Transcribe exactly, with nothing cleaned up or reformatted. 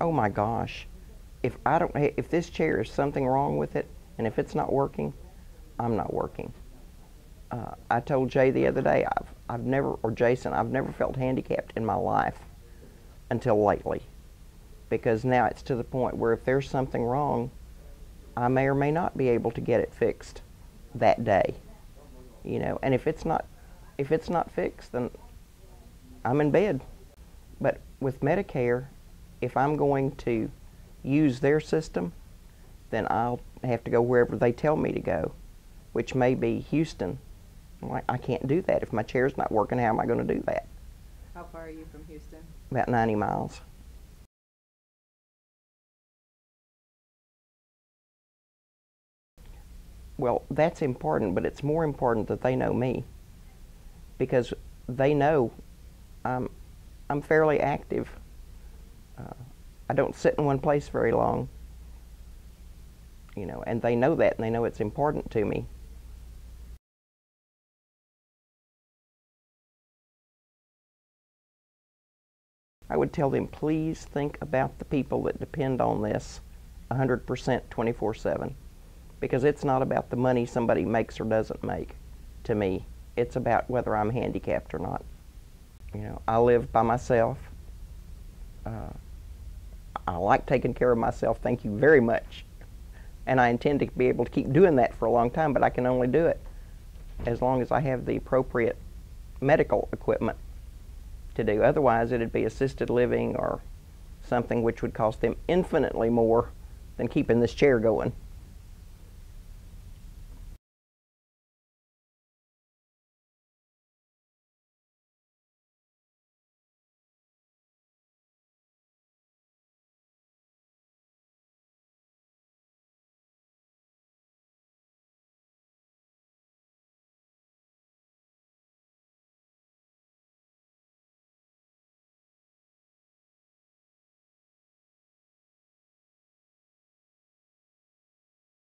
oh my gosh, if I don't, if this chair is something wrong with it, and if it's not working, I'm not working. Uh, I told Jay the other day, I've, I've never, or Jason, I've never felt handicapped in my life until lately, because now it's to the point where if there's something wrong, I may or may not be able to get it fixed that day, you know. And if it's not, if it's not fixed, then I'm in bed. But with Medicare, if I'm going to use their system, then I'll have to go wherever they tell me to go, which may be Houston. I'm like, I can't do that. If my chair's not working, how am I going to do that? How far are you from Houston? About ninety miles. Well, that's important, but it's more important that they know me, because they know I'm, I'm fairly active. Uh, I don't sit in one place very long, you know, and they know that, and they know it's important to me. I would tell them, please think about the people that depend on this one hundred percent twenty-four seven. Because it's not about the money somebody makes or doesn't make to me. It's about whether I'm handicapped or not. You know, I live by myself. Uh, I like taking care of myself, thank you very much. And I intend to be able to keep doing that for a long time, but I can only do it as long as I have the appropriate medical equipment to do. Otherwise, it'd be assisted living or something which would cost them infinitely more than keeping this chair going.